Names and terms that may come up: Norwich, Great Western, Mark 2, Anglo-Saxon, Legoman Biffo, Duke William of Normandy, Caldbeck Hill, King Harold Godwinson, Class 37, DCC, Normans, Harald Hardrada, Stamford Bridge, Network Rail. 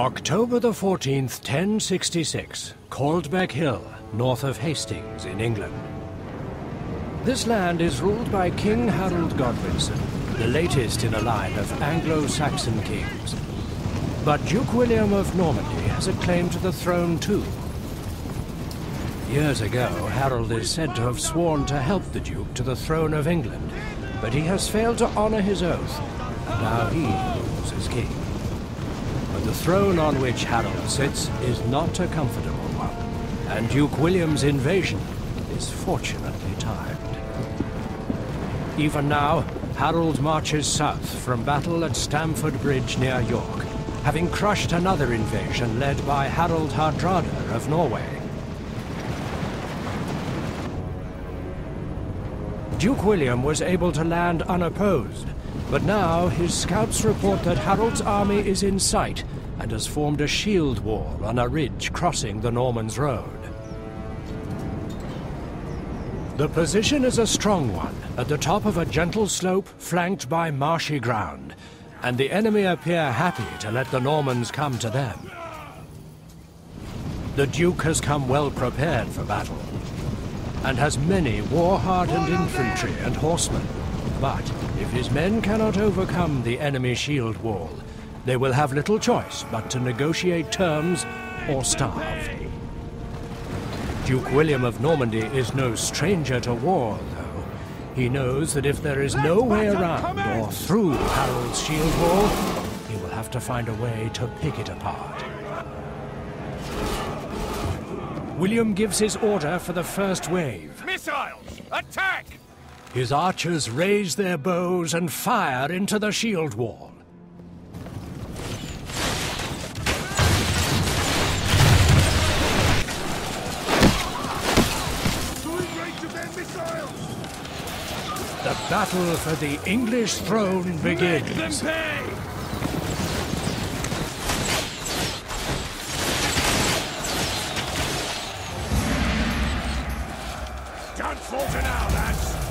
October the 14th, 1066, Caldbeck Hill, north of Hastings in England. This land is ruled by King Harold Godwinson, the latest in a line of Anglo-Saxon kings. But Duke William of Normandy has a claim to the throne too. Years ago, Harold is said to have sworn to help the Duke to the throne of England, but he has failed to honor his oath, and now he rules as king. But the throne on which Harold sits is not a comfortable one, and Duke William's invasion is fortunately timed. Even now, Harold marches south from battle at Stamford Bridge near York, having crushed another invasion led by Harald Hardrada of Norway. Duke William was able to land unopposed, but now his scouts report that Harold's army is in sight and has formed a shield wall on a ridge crossing the Normans' road. The position is a strong one, at the top of a gentle slope flanked by marshy ground, and the enemy appear happy to let the Normans come to them. The Duke has come well prepared for battle, and has many war-hardened infantry and horsemen. But if his men cannot overcome the enemy shield wall, they will have little choice but to negotiate terms or starve. Duke William of Normandy is no stranger to war, though. He knows that if there is no way around or through Harold's shield wall, he will have to find a way to pick it apart. William gives his order for the first wave. Missiles! Attack! His archers raise their bows and fire into the shield wall. The battle for the English throne begins. Make them pay! Don't falter now, lads!